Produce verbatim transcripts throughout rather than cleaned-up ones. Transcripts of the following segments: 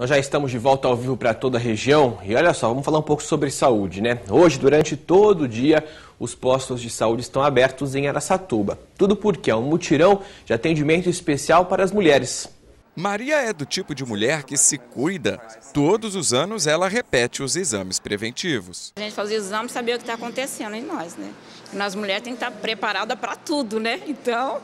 Nós já estamos de volta ao vivo para toda a região e olha só, vamos falar um pouco sobre saúde, né? Hoje, durante todo o dia, os postos de saúde estão abertos em Araçatuba. Tudo porque é um mutirão de atendimento especial para as mulheres. Maria é do tipo de mulher que se cuida. Todos os anos ela repete os exames preventivos. A gente faz os exames e saber o que está acontecendo em nós, né? Nós mulheres temos que estar preparadas para tudo, né? Então,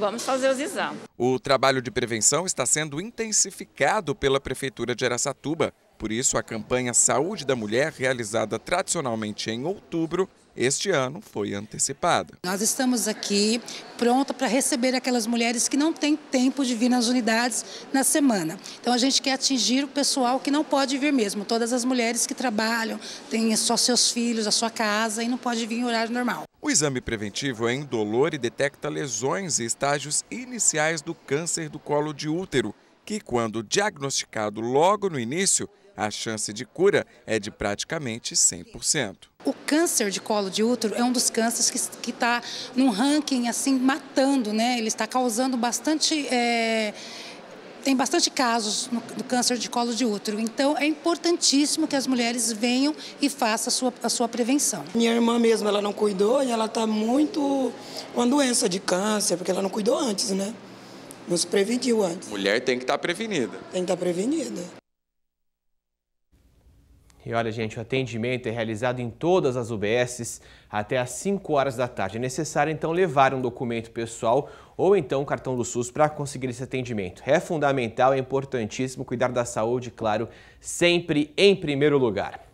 vamos fazer os exames. O trabalho de prevenção está sendo intensificado pela Prefeitura de Araçatuba. Por isso, a campanha Saúde da Mulher, realizada tradicionalmente em outubro, este ano foi antecipada. Nós estamos aqui pronta para receber aquelas mulheres que não têm tempo de vir nas unidades na semana. Então a gente quer atingir o pessoal que não pode vir mesmo, todas as mulheres que trabalham, têm só seus filhos, a sua casa e não pode vir em horário normal. O exame preventivo é indolor e detecta lesões e estágios iniciais do câncer do colo de útero, que quando diagnosticado logo no início, a chance de cura é de praticamente cem por cento. O câncer de colo de útero é um dos cânceres que está num ranking assim matando, né? Ele está causando bastante... É... Tem bastante casos do câncer de colo de útero, então é importantíssimo que as mulheres venham e façam a sua, a sua prevenção. Minha irmã mesmo, ela não cuidou e ela está muito com uma doença de câncer, porque ela não cuidou antes, né? Não se preventiu antes. Mulher tem que estar prevenida. Tem que estar prevenida. E olha, gente, o atendimento é realizado em todas as U B Ss até às cinco horas da tarde. É necessário, então, levar um documento pessoal ou, então, um cartão do SUS para conseguir esse atendimento. É fundamental, é importantíssimo cuidar da saúde, claro, sempre em primeiro lugar.